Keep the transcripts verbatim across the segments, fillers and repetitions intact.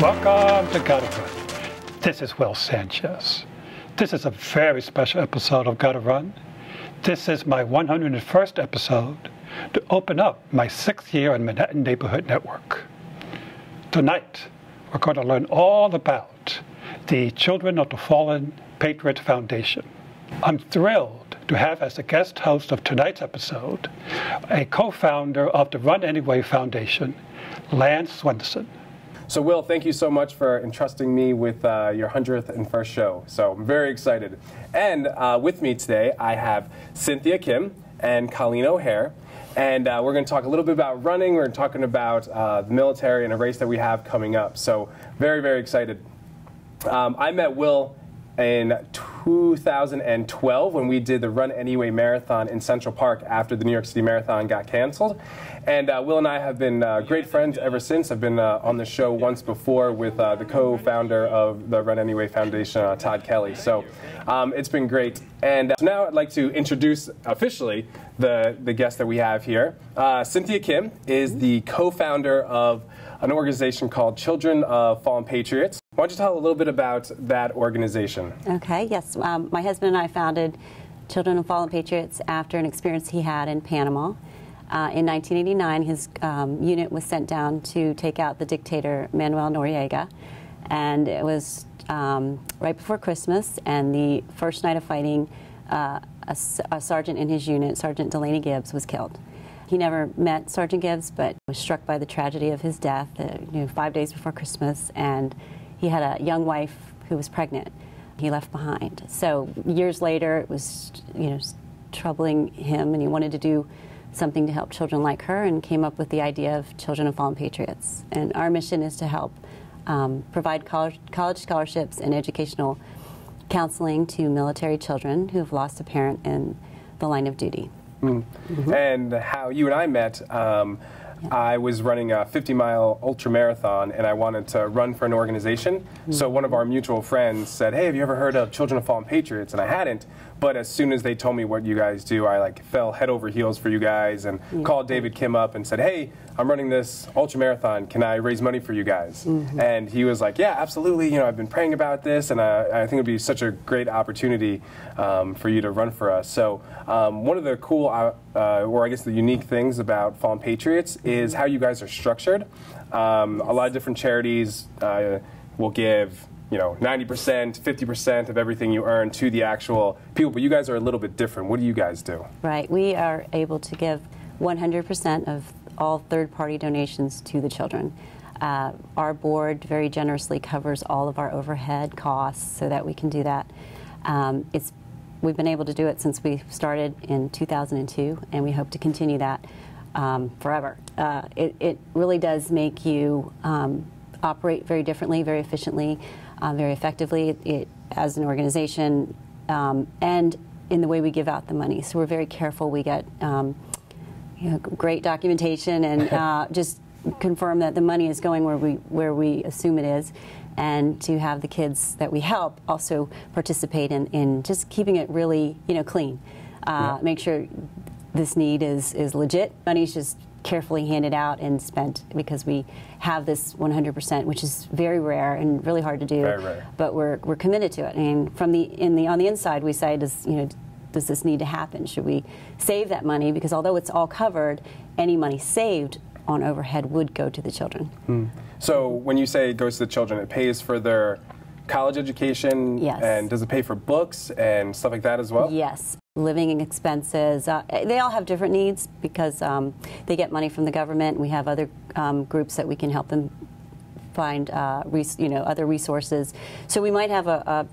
Welcome to God of Run. This is Will Sanchez. This is a very special episode of God of Run. This is my one hundred first episode to open up my sixth year on Manhattan Neighborhood Network. Tonight, we're going to learn all about the Children of the Fallen Patriots Foundation. I'm thrilled to have as the guest host of tonight's episode a co-founder of the Run Anyway Foundation, Lance Svendsen. So Will, thank you so much for entrusting me with uh, your one hundred first show. So I'm very excited. And uh, with me today, I have Cynthia Kim and Colleen O'Hare. And uh, we're going to talk a little bit about running. We're talking about uh, the military and a race that we have coming up. So very, very excited. Um, I met Will in two thousand twelve when we did the Run Anyway Marathon in Central Park after the New York City Marathon got canceled. And uh, Will and I have been uh, great friends ever since. I've been uh, on the show once before with uh, the co-founder of the Run Anyway Foundation, uh, Todd Kelly. So um, it's been great. And uh, so now I'd like to introduce officially the, the guest that we have here. Uh, Cynthia Kim is the co-founder of an organization called Children of Fallen Patriots. Why don't you tell a little bit about that organization? Okay, yes. Um, my husband and I founded Children of Fallen Patriots after an experience he had in Panama. Uh, in nineteen eighty-nine, his um, unit was sent down to take out the dictator Manuel Noriega. And it was um, right before Christmas, and the first night of fighting, uh, a, a sergeant in his unit, Sergeant Delaney Gibbs, was killed. He never met Sergeant Gibbs, but was struck by the tragedy of his death uh, you know, five days before Christmas, and he had a young wife who was pregnant. He left behind. So years later, it was you know troubling him, and he wanted to do something to help children like her, and came up with the idea of Children of Fallen Patriots. And our mission is to help um, provide college, college scholarships and educational counseling to military children who have lost a parent in the line of duty. Mm. Mm-hmm. And how you and I met. Um, I was running a fifty mile ultra marathon, and I wanted to run for an organization. Mm-hmm. So one of our mutual friends said, "Hey, have you ever heard of Children of Fallen Patriots?" And I hadn't, but as soon as they told me what you guys do, I like fell head over heels for you guys, and mm-hmm. called David Kim up and said, "Hey, I'm running this ultra marathon. Can I raise money for you guys?" Mm-hmm. And he was like, "Yeah, absolutely. You know, I've been praying about this, and I, I think it'd be such a great opportunity um, for you to run for us." So um, one of the cool, uh, or I guess the unique things about Fallen Patriots is is how you guys are structured. Um, a lot of different charities uh, will give, you know, ninety percent, fifty percent of everything you earn to the actual people, but you guys are a little bit different. What do you guys do? Right, we are able to give one hundred percent of all third-party donations to the children. Uh, our board very generously covers all of our overhead costs so that we can do that. Um, it's, we've been able to do it since we started in two thousand two, and we hope to continue that Um, forever. Uh, it, it really does make you um, operate very differently, very efficiently, uh, very effectively it, it, as an organization, um, and in the way we give out the money. So we're very careful. We get um, you know, great documentation and uh, just confirm that the money is going where we, where we assume it is, and to have the kids that we help also participate in, in just keeping it really you know, clean. Uh, yeah. Make sure this need is, is legit. Money's just carefully handed out and spent because we have this one hundred percent, which is very rare and really hard to do. Very rare. But we're we're committed to it. And from the in the on the inside, we say, does you know does this need to happen? Should we save that money? Because although it's all covered, any money saved on overhead would go to the children. Hmm. So when you say it goes to the children, it pays for their college education. Yes. And does it pay for books and stuff like that as well? Yes. Living expenses, uh, they all have different needs because um, they get money from the government. We have other um, groups that we can help them find uh, res you know, other resources. So we might have a,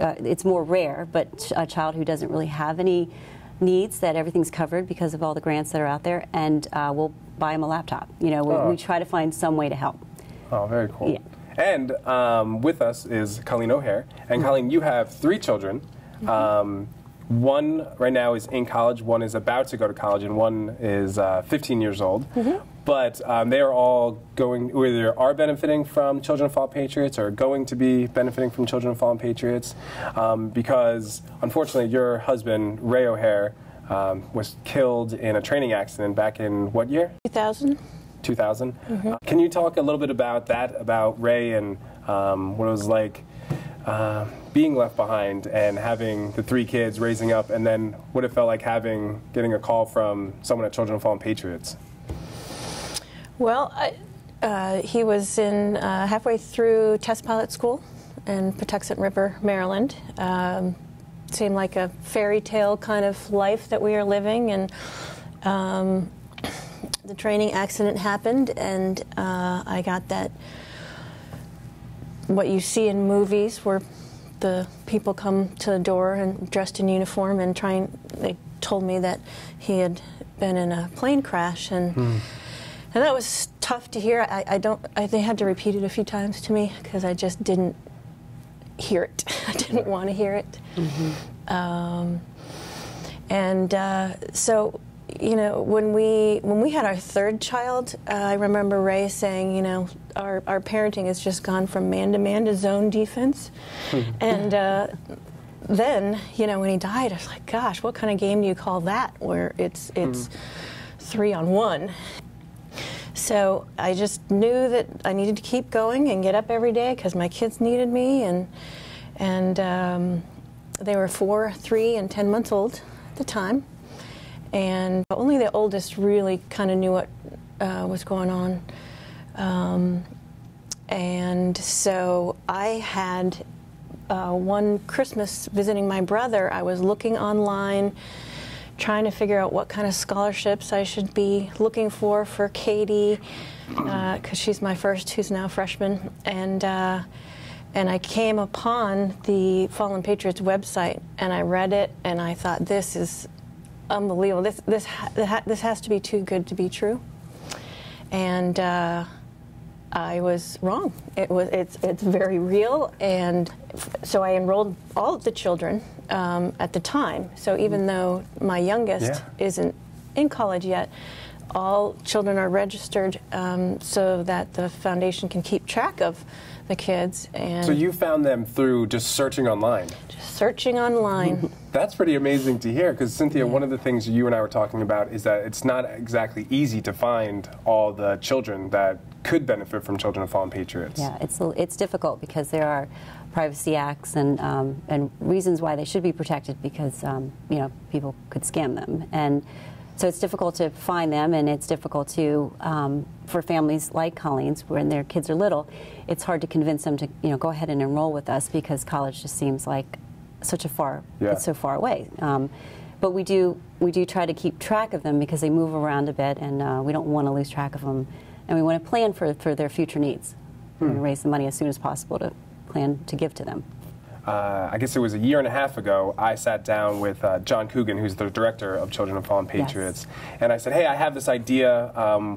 a uh, it's more rare, but a child who doesn't really have any needs, that everything's covered because of all the grants that are out there, and uh, we'll buy them a laptop. You know, we, oh. we try to find some way to help. Oh, very cool. Yeah. And um, with us is Colleen O'Hare. And Colleen, you have three children. Mm-hmm. um, One right now is in college, one is about to go to college, and one is uh, fifteen years old. Mm-hmm. But um, they are all going, either are benefiting from Children of Fallen Patriots or going to be benefiting from Children of Fallen Patriots, um, because unfortunately your husband, Ray O'Hare, um, was killed in a training accident back in what year? two thousand. two thousand. Mm-hmm. Uh, can you talk a little bit about that, about Ray and um, what it was like uh, being left behind and having the three kids raising up, and then what it felt like having, getting a call from someone at Children of Fallen Patriots? Well, I, uh, he was in uh, halfway through test pilot school in Patuxent River, Maryland. Um, seemed like a fairy tale kind of life that we are living, and um, the training accident happened, and uh, I got that what you see in movies where the people come to the door and dressed in uniform and trying, they told me that he had been in a plane crash, and mm. and that was tough to hear. I, I don't I, they had to repeat it a few times to me because I just didn't hear it. I didn't want to hear it. Mm-hmm. um, and uh, so you know, when we when we had our third child, uh, I remember Ray saying, you know, our, our parenting has just gone from man to man to zone defense. And uh, then, you know, when he died, I was like, gosh, what kind of game do you call that, where it's it's mm-hmm. three on one? So I just knew that I needed to keep going and get up every day because my kids needed me, and and um, they were four, three, and ten months old at the time, and only the oldest really kind of knew what uh, was going on, um, and so I had uh, one Christmas visiting my brother. I was looking online, trying to figure out what kind of scholarships I should be looking for for Katie, because uh, she's my first, who's now a freshman. And, uh, and I came upon the Fallen Patriots website, and I read it, and I thought, this is unbelievable. This, this, ha this has to be too good to be true. And uh, I was wrong. It was, it's, it's very real. And so I enrolled all of the children um, at the time. So even though my youngest yeah. isn't in college yet, all children are registered um, so that the foundation can keep track of the kids. And so you found them through just searching online? Just searching online. That's pretty amazing to hear, because Cynthia, yeah. one of the things you and I were talking about is that it's not exactly easy to find all the children that could benefit from Children of Fallen Patriots. Yeah, it's, it's difficult because there are privacy acts and, um, and reasons why they should be protected, because um, you know, people could scam them. And so it's difficult to find them, and it's difficult to, um, for families like Colleen's, when their kids are little, it's hard to convince them to, you know, go ahead and enroll with us, because college just seems like such a far, yeah. it's so far away. Um, but we do, we do try to keep track of them, because they move around a bit, and uh, we don't want to lose track of them, and we want to plan for, for their future needs. Hmm. And raise the money as soon as possible to plan to give to them. Uh, I guess it was a year and a half ago, I sat down with uh, John Coogan, who's the director of Children of Fallen Patriots, yes. and I said, hey, I have this idea, um,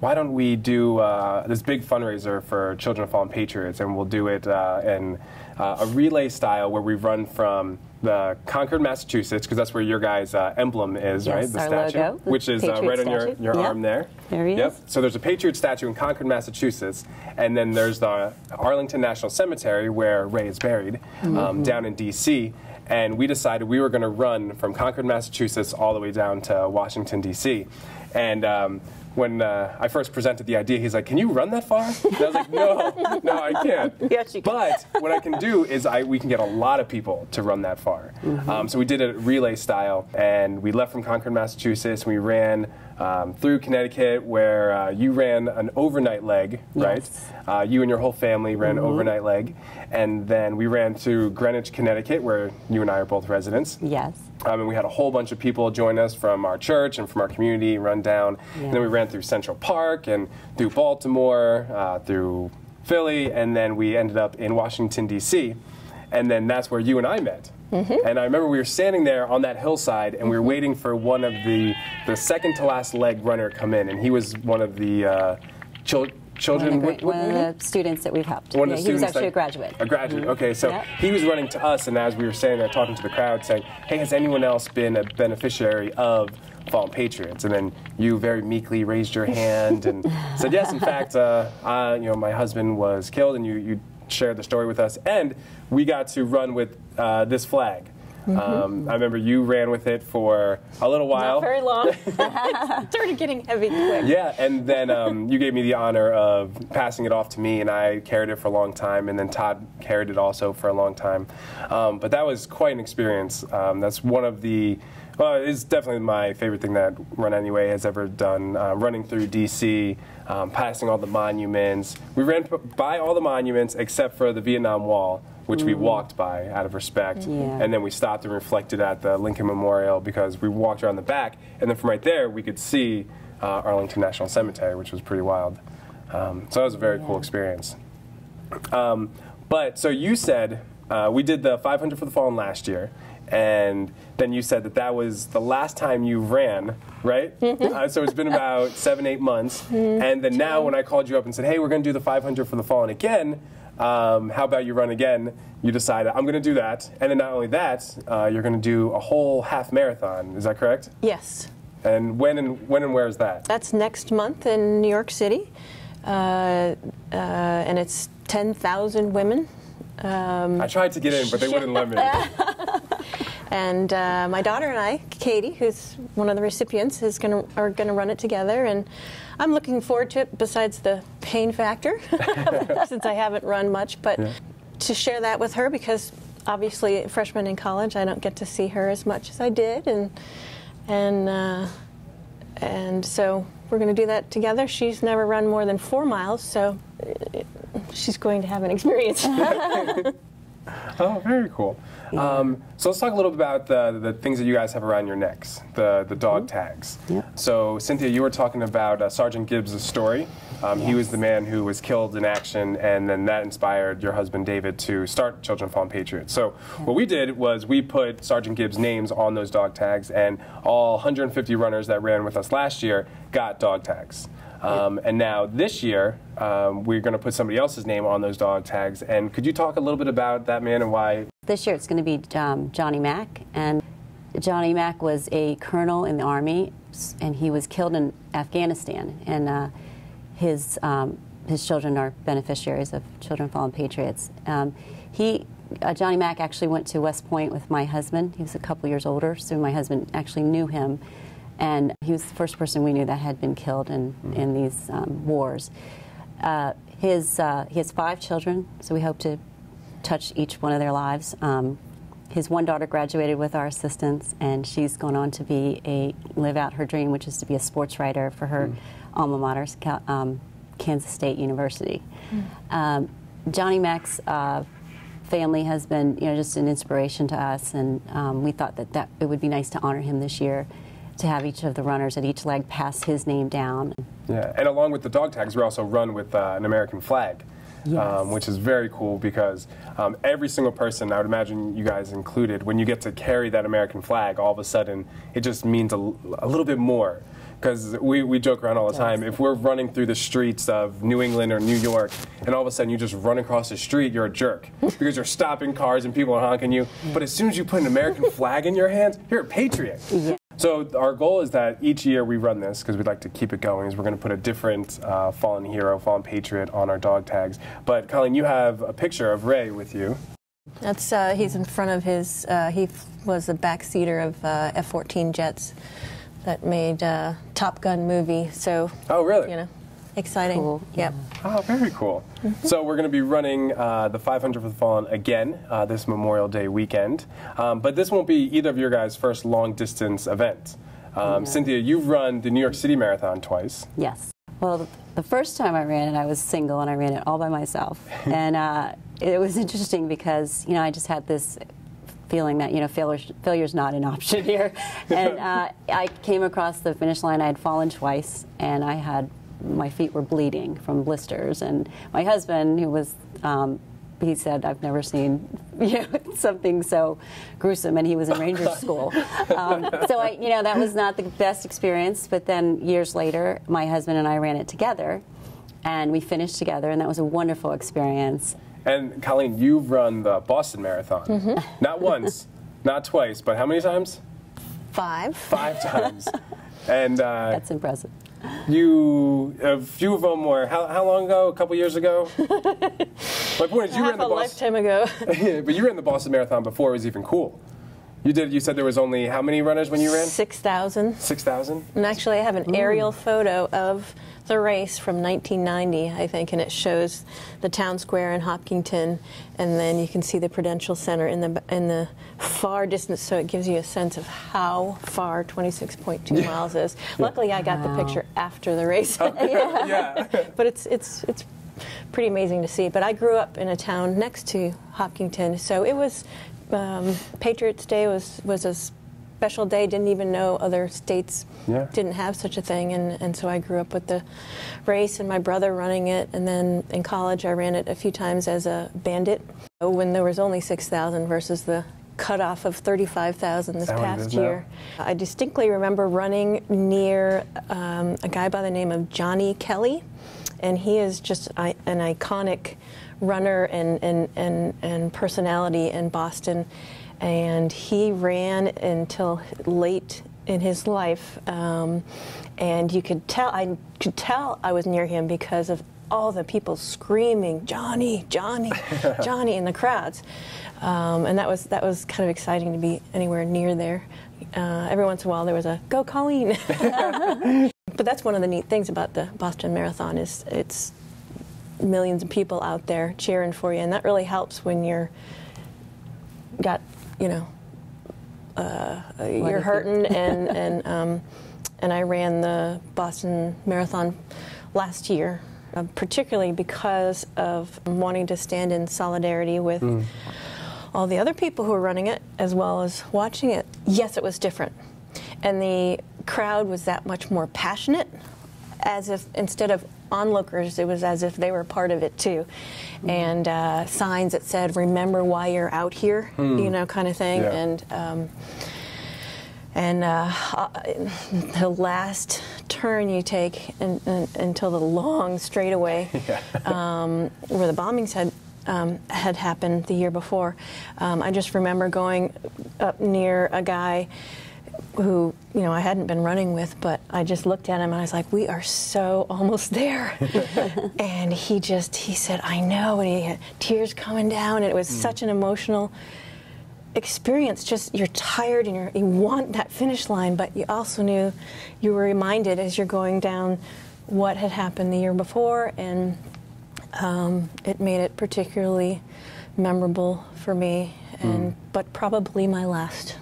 why don't we do uh, this big fundraiser for Children of Fallen Patriots, and we'll do it uh, in uh, a relay style where we run from the Concord, Massachusetts, because that's where your guys' uh, emblem is, yes, right? The our statue, logo, the which is uh, right statue. on your, your yep. arm there. There he yep. is. So there's a Patriot statue in Concord, Massachusetts, and then there's the Arlington National Cemetery where Ray is buried, mm-hmm. um, down in D C And we decided we were going to run from Concord, Massachusetts, all the way down to Washington, D C And um, when uh, I first presented the idea, he's like, can you run that far? And I was like, no, no, I can't. Yes, you can. But what I can do is I, we can get a lot of people to run that far. Mm-hmm. um, so we did it relay style, and we left from Concord, Massachusetts, and we ran um, through Connecticut, where uh, you ran an overnight leg, yes. right? Uh, you and your whole family ran mm-hmm. an overnight leg. And then we ran to Greenwich, Connecticut, where you and I are both residents. Yes. Um, and we had a whole bunch of people join us from our church and from our community, run down. Yeah. And then we ran through Central Park and through Baltimore, uh, through Philly, and then we ended up in Washington, D C And then that's where you and I met. Mm-hmm. And I remember we were standing there on that hillside, and we were waiting for one of the, the second to last leg runner come in, and he was one of the uh, children. Children, one of the, what, one of the students that we've helped. One yeah, of the he was actually that, a graduate. A graduate, mm-hmm. okay. So yep. he was running to us, and as we were standing there talking to the crowd, saying, hey, has anyone else been a beneficiary of Fallen Patriots? And then you very meekly raised your hand and said, yes, in fact, uh, I, you know, my husband was killed, and you, you shared the story with us, and we got to run with uh, this flag. Mm-hmm. um, I remember you ran with it for a little while. Not very long. It started getting heavy quick. Yeah, and then um, you gave me the honor of passing it off to me, and I carried it for a long time, and then Todd carried it also for a long time. Um, but that was quite an experience. Um, that's one of the... Well, it's definitely my favorite thing that Run Anyway has ever done, uh, running through D C, um, passing all the monuments. We ran by all the monuments except for the Vietnam Wall, which mm. we walked by out of respect. Yeah. And then we stopped and reflected at the Lincoln Memorial because we walked around the back. And then from right there, we could see uh, Arlington National Cemetery, which was pretty wild. Um, so that was a very yeah. cool experience. Um, but so you said uh, we did the five hundred for the Fallen last year. And then you said that that was the last time you ran, right? uh, so it's been about seven, eight months. Mm, and then now when I called you up and said, hey, we're going to do the five hundred for the Fallen again, um, how about you run again? You decided, I'm going to do that. And then not only that, uh, you're going to do a whole half marathon. Is that correct? Yes. And when and, when and where is that? That's next month in New York City. Uh, uh, and it's ten thousand women. Um, I tried to get in, but they wouldn't let me. And uh, my daughter and I, Katie, who's one of the recipients, is gonna are gonna run it together, and I'm looking forward to it. Besides the pain factor, since I haven't run much, but yeah. to share that with her, because obviously freshman in college, I don't get to see her as much as I did, and and uh, and so we're gonna do that together. She's never run more than four miles, so she's going to have an experience. Oh, very cool. Yeah. Um, so let's talk a little bit about the, the things that you guys have around your necks, the, the dog mm-hmm. tags. Yep. So, Cynthia, you were talking about uh, Sergeant Gibbs' story. Um, yes. He was the man who was killed in action, and then that inspired your husband, David, to start Children of Fallen Patriots. So mm-hmm. what we did was we put Sergeant Gibbs' names on those dog tags, and all one hundred fifty runners that ran with us last year got dog tags. Um, and now this year, um, we're going to put somebody else's name on those dog tags. And could you talk a little bit about that man and why? This year it's going to be um, Johnny Mac. And Johnny Mac was a colonel in the Army, and he was killed in Afghanistan. And uh, his, um, his children are beneficiaries of Children of Fallen Patriots. Um, he, uh, Johnny Mac actually went to West Point with my husband. He was a couple years older, so my husband actually knew him. And he was the first person we knew that had been killed in, in these um, wars. Uh, his, uh, he has five children, so we hope to touch each one of their lives. Um, his one daughter graduated with our assistance, and she's gone on to be a live out her dream, which is to be a sports writer for her mm. alma mater, um, Kansas State University. Mm. Um, Johnny Mac's uh, family has been you know, just an inspiration to us, and um, we thought that, that it would be nice to honor him this year, to have each of the runners at each leg pass his name down. Yeah, and along with the dog tags, we also run with uh, an American flag, yes. um, which is very cool because um, every single person, I would imagine you guys included, when you get to carry that American flag, all of a sudden it just means a, a little bit more. Because we, we joke around all the time, if we're running through the streets of New England or New York, and all of a sudden you just run across the street, you're a jerk. Because you're stopping cars and people are honking you. But as soon as you put an American flag in your hands, you're a patriot. Yeah. So our goal is that each year we run this, because we'd like to keep it going, is we're going to put a different uh, fallen hero, fallen patriot on our dog tags. But Colleen, you have a picture of Ray with you. That's, uh, he's in front of his, uh, he was the backseater of uh, F fourteen jets. That made uh, Top Gun movie, so oh really? You know, exciting. Cool. Yep. Yeah. Oh, very cool. Mm-hmm. So we're going to be running uh, the five hundred for the Fallen again uh, this Memorial Day weekend, um, but this won't be either of your guys' first long distance event. Um, yeah. Cynthia, you've run the New York City Marathon twice. Yes. Well, the first time I ran it, I was single and I ran it all by myself, and uh, it was interesting because you know I just had this feeling that, you know, failure, failure's not an option here. And uh, I came across the finish line. I had fallen twice, and I had, my feet were bleeding from blisters. And my husband, who was, um, he said, I've never seen you know, something so gruesome, and he was in Ranger School. Um, so, I, you know, that was not the best experience. But then years later, my husband and I ran it together, and we finished together, and that was a wonderful experience. And Colleen, you've run the Boston Marathon. Mm-hmm. Not once, not twice, but how many times? Five. Five times. And uh, that's impressive. You, a few of them were, how, how long ago? A couple years ago? My point is, you ran the Boston. A lifetime ago. But you ran the Boston Marathon before it was even cool. You did. You said there was only how many runners when you ran? six thousand. six thousand? And actually, I have an aerial Ooh. photo of the race from nineteen ninety, I think, and it shows the town square in Hopkinton, and then you can see the Prudential Center in the in the far distance, so it gives you a sense of how far twenty-six point two yeah. miles is. Yeah. Luckily, I got wow. the picture after the race. yeah. yeah. But it's it's it's pretty amazing to see. But I grew up in a town next to Hopkinton, so it was. Um, Patriots Day was, was a special day. Didn't even know other states yeah. didn't have such a thing, and, and so I grew up with the race and my brother running it, and then in college I ran it a few times as a bandit when there was only six thousand versus the cutoff of thirty-five thousand this past year. Now. I distinctly remember running near um, a guy by the name of Johnny Kelly, and he is just an iconic runner and, and, and, and personality in Boston, and he ran until late in his life, um, and you could tell, I could tell I was near him because of all the people screaming, Johnny, Johnny, Johnny in the crowds, um, and that was, that was kind of exciting to be anywhere near there. Uh, every once in a while there was a, go Colleen! But that's one of the neat things about the Boston Marathon is it's millions of people out there cheering for you, and that really helps when you're got, you know, uh, you're hurting. and and um, and I ran the Boston Marathon last year, uh, particularly because of wanting to stand in solidarity with mm. all the other people who were running it as well as watching it. Yes, it was different, and the crowd was that much more passionate, as if instead of onlookers, it was as if they were part of it too. And uh, signs that said, remember why you're out here, mm. you know, kind of thing. Yeah. And um, and uh, the last turn you take in, in, until the long straightaway yeah. um, where the bombings had um, had happened the year before. Um, I just remember going up near a guy who, you know, I hadn't been running with, but I just looked at him and I was like, we are so almost there. And he just, he said, I know, and he had tears coming down, and it was mm. such an emotional experience. Just, you're tired and you're, you want that finish line, but you also knew, you were reminded as you're going down what had happened the year before, and um, it made it particularly memorable for me, and mm. but probably my last.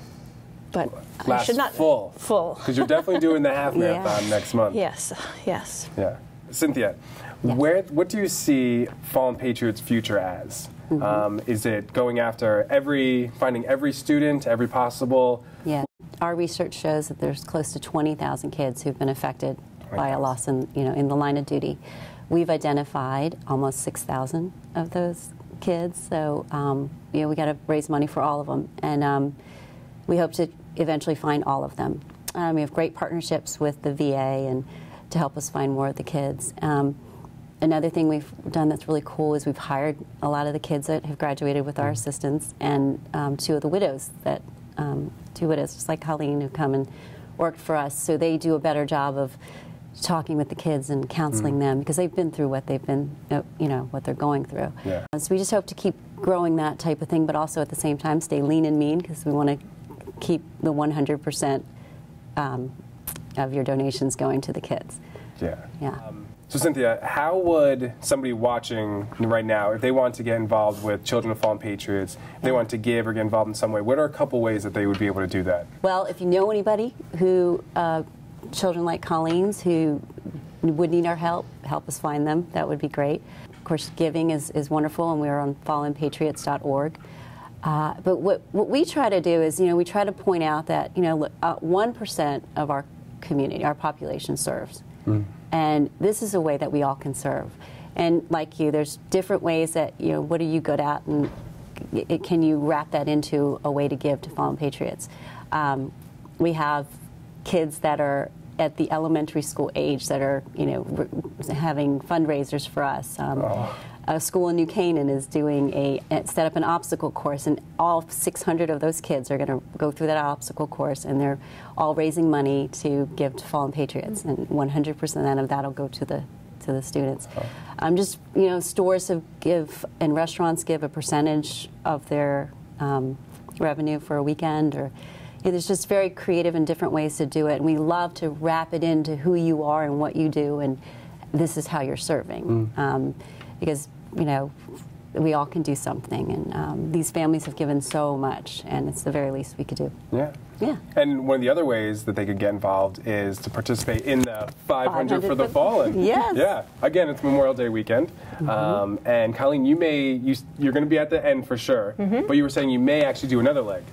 But last I should not full full because you're definitely doing the half marathon yeah. next month. Yes, yes. Yeah, Cynthia, yeah. where what do you see Fallen Patriots' future as? Mm-hmm. um, is it going after every, finding every student, every possible? Yeah, our research shows that there's close to twenty thousand kids who've been affected by a loss in you know in the line of duty. We've identified almost six thousand of those kids, so um, you know we got to raise money for all of them, and. Um, We hope to eventually find all of them. Um, we have great partnerships with the V A and to help us find more of the kids. Um, another thing we've done that's really cool is we've hired a lot of the kids that have graduated with our assistance, and um, two of the widows that, um, two widows just like Colleen who come and worked for us, so they do a better job of talking with the kids and counseling mm. them because they've been through what they've been, you know, what they're going through. Yeah. So we just hope to keep growing that type of thing, but also at the same time stay lean and mean because we want to keep the one hundred percent um, of your donations going to the kids. Yeah. Yeah. Um, so Cynthia, how would somebody watching right now, if they want to get involved with Children of Fallen Patriots, if yeah. they want to give or get involved in some way, what are a couple ways that they would be able to do that? Well, if you know anybody who, uh, children like Colleen's, who would need our help, help us find them, that would be great. Of course, giving is, is wonderful, and we're on Fallen Patriots dot org. Uh, but what, what we try to do is, you know, we try to point out that, you know, one percent uh, of our community, our population serves. Mm. And this is a way that we all can serve. And like you, there's different ways that, you know, what are you good at, and it, can you wrap that into a way to give to Fallen Patriots? Um, we have kids that are at the elementary school age that are, you know, having fundraisers for us. Um, oh. A school in New Canaan is doing a, set up an obstacle course, and all six hundred of those kids are going to go through that obstacle course, and they're all raising money to give to Fallen Patriots, and one hundred percent of that will go to the to the students. Oh. Um, just you know, stores have give and restaurants give a percentage of their um, revenue for a weekend, or you know, there's just very creative and different ways to do it, and we love to wrap it into who you are and what you do, and this is how you're serving. Mm. Um, because, you know, we all can do something, and um, these families have given so much, and it's the very least we could do. Yeah. Yeah. And one of the other ways that they could get involved is to participate in the five hundred for the Fallen. Yes. Yeah. Again, it's Memorial Day weekend. Mm-hmm. um, and Colleen, you may, you, you're going to be at the end for sure, mm-hmm. but you were saying you may actually do another leg.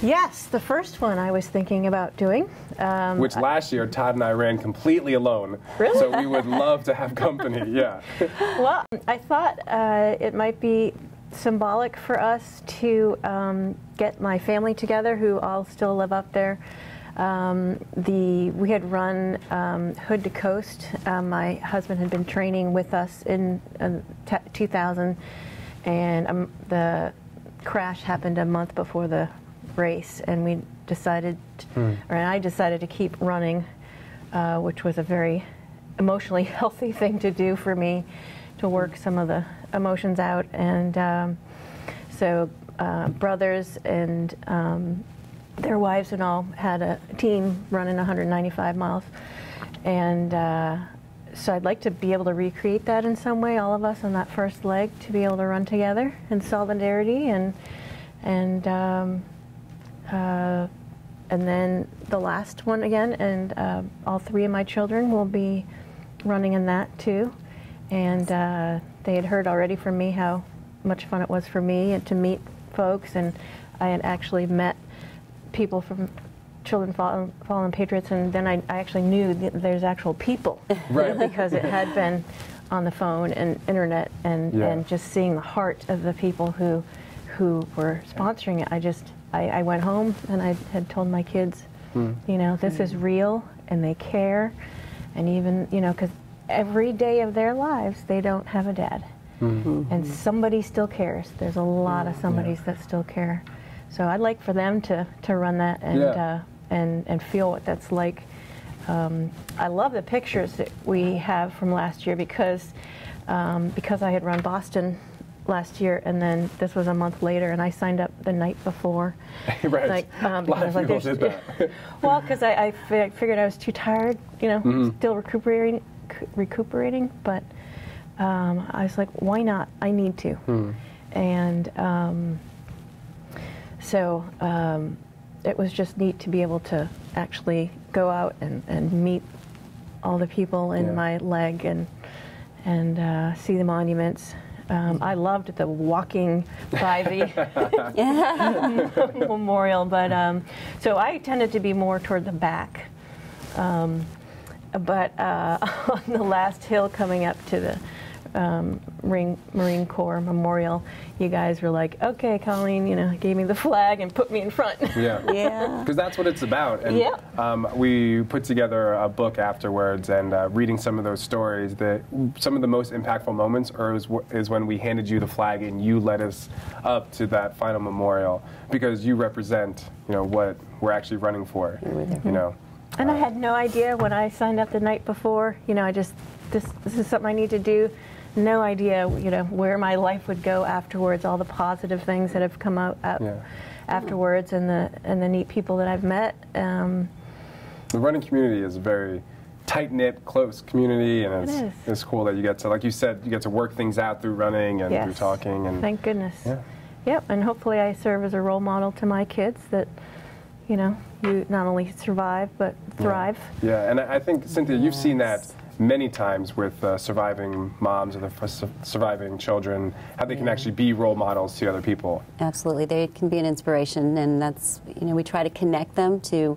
Yes, the first one I was thinking about doing. Um, Which last year, Todd and I ran completely alone. Really? So we would love to have company, yeah. Well, I thought uh, it might be symbolic for us to um, get my family together, who all still live up there. Um, the, we had run um, Hood to Coast. Uh, my husband had been training with us in uh, two thousand, and um, the crash happened a month before the race, and we decided, hmm. or and I decided to keep running, uh, which was a very emotionally healthy thing to do for me, to work some of the emotions out. And um, so uh, brothers and um, their wives and all had a team running one hundred ninety-five miles, and uh, so I'd like to be able to recreate that in some way, all of us on that first leg, to be able to run together in solidarity, and and um, Uh, and then the last one again, and uh, all three of my children will be running in that too. And uh, they had heard already from me how much fun it was for me and to meet folks, and I had actually met people from Children Fallen, Fallen Patriots, and then I, I actually knew that there's actual people, right. because it had been on the phone and internet, and, yeah. and just seeing the heart of the people who who were sponsoring it. I just I, I went home and I had told my kids, mm. you know, this is real, and they care, and even, you know, because every day of their lives they don't have a dad, mm-hmm. and somebody still cares. There's a lot of somebodies yeah. that still care, so I'd like for them to to run that and yeah. uh, and and feel what that's like. Um, I love the pictures that we have from last year, because um, because I had run Boston last year, and then this was a month later, and I signed up the night before. Right. Like, um, because like, did that. Well, because I, I figured I was too tired, you know, mm-hmm. still recuperating, recuperating. But um, I was like, why not? I need to. Mm. And um, so um, it was just neat to be able to actually go out and, and meet all the people in yeah. my leg, and and uh, see the monuments. Um, I loved the walking by the memorial, but um, so I tended to be more toward the back. Um, but uh, on the last hill coming up to the um, Ring, Marine Corps Memorial, you guys were like, "Okay, Colleen," you know, gave me the flag and put me in front. Yeah, yeah, because that's what it's about. And yeah. um, we put together a book afterwards, and uh, reading some of those stories, that some of the most impactful moments are, is, is when we handed you the flag and you led us up to that final memorial, because you represent, you know, what we're actually running for. Mm-hmm. You know, and uh, I had no idea when I signed up the night before. You know, I just this this is something I need to do. No idea, you know, where my life would go afterwards. All the positive things that have come out, out yeah. afterwards, and the and the neat people that I've met. Um, the running community is a very tight-knit, close community, and it's, it it's cool that you get to, like you said, you get to work things out through running and yes. through talking. And thank goodness. Yeah. Yep, and hopefully I serve as a role model to my kids that, you know, you not only survive but thrive. Yeah, yeah. And I think, Cynthia, yes. you've seen that many times with uh, surviving moms and the su surviving children, how they can actually be role models to other people. Absolutely, they can be an inspiration, and that's, you know, we try to connect them to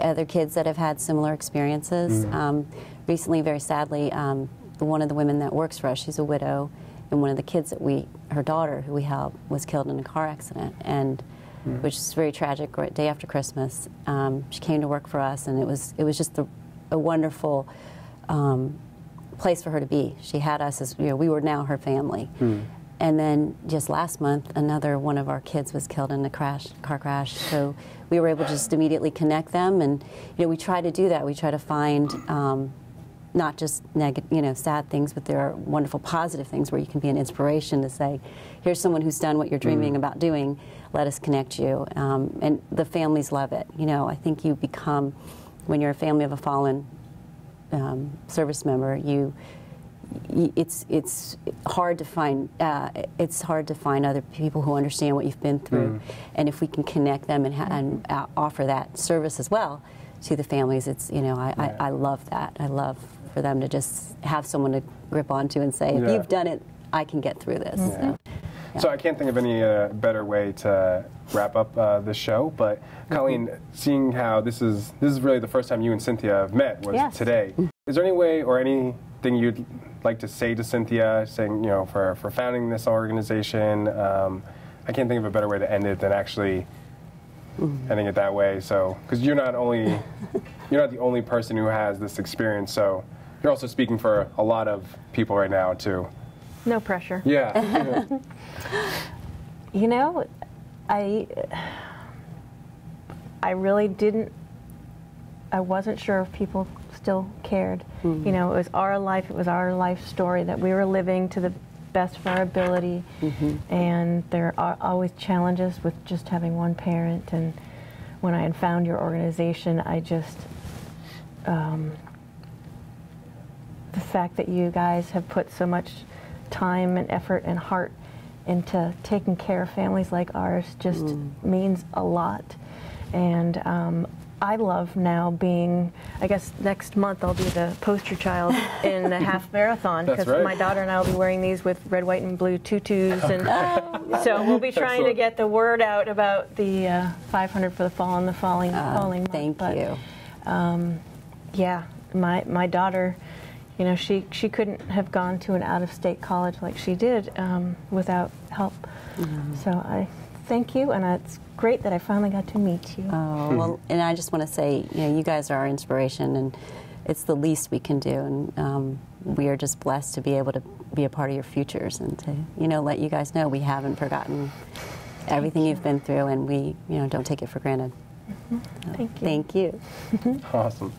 other kids that have had similar experiences. Mm-hmm. Um, recently, very sadly, um, one of the women that works for us, she's a widow, and one of the kids that we, her daughter, who we help, was killed in a car accident, and mm-hmm. which is very tragic. Right, day after Christmas, um, she came to work for us, and it was it was just the, a wonderful Um, place for her to be. She had us as, you know, we were now her family. Mm. And then just last month, another one of our kids was killed in a crash, car crash. So we were able to just immediately connect them, and you know, we try to do that. We try to find um, not just negative, you know, sad things, but there are wonderful positive things where you can be an inspiration to say, here's someone who's done what you're dreaming mm. about doing, let us connect you. Um, and the families love it. You know, I think you become, when you're a family of a fallen um, service member, you, you it's it's hard to find uh, it's hard to find other people who understand what you've been through. Mm. And if we can connect them and, ha and uh, offer that service as well to the families, it's, you know, I, yeah. I, I love that. I love for them to just have someone to grip onto and say, if yeah. you've done it, I can get through this. Yeah. So, yeah. so I can't think of any uh, better way to wrap up uh, this show, but Colleen, mm-hmm. seeing how this is, this is really the first time you and Cynthia have met was yes. today. Is there any way or anything you'd like to say to Cynthia, saying, you know, for, for founding this organization? Um, I can't think of a better way to end it than actually Mm-hmm. ending it that way, so because you're not only you're not the only person who has this experience, so you're also speaking for a lot of people right now too. No pressure. Yeah. You know, I I really didn't. I wasn't sure if people still cared. Mm-hmm. You know, it was our life. It was our life story that we were living to the best of our ability, mm-hmm. and there are always challenges with just having one parent. And when I had found your organization, I just, um, the fact that you guys have put so much time and effort and heart into taking care of families like ours just mm. means a lot. And um, I love now being, I guess next month I'll be the poster child in the half marathon, because right. my daughter and I will be wearing these with red, white, and blue tutus. And oh, so we'll be trying Excellent. to get the word out about the uh, five hundred for the Fallen, the falling, um, falling thank month. Thank you. But, um, yeah, my, my daughter, you know, she, she couldn't have gone to an out-of-state college like she did um, without help. Mm. So I thank you, and it's great that I finally got to meet you. Oh, well, and I just want to say, you know, you guys are our inspiration, and it's the least we can do, and um, we are just blessed to be able to be a part of your futures and to, you know, let you guys know we haven't forgotten everything you. you've been through, and we, you know, don't take it for granted. Mm-hmm. so, thank you. Thank you. Awesome.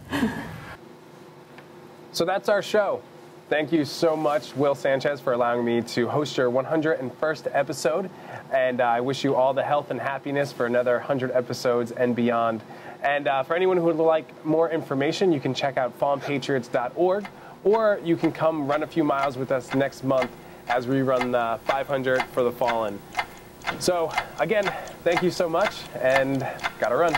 So that's our show. Thank you so much, Will Sanchez, for allowing me to host your one hundred and first episode. And uh, I wish you all the health and happiness for another one hundred episodes and beyond. And uh, for anyone who would like more information, you can check out Fallen Patriots dot org, or you can come run a few miles with us next month as we run the five hundred for the Fallen. So again, thank you so much, and gotta run.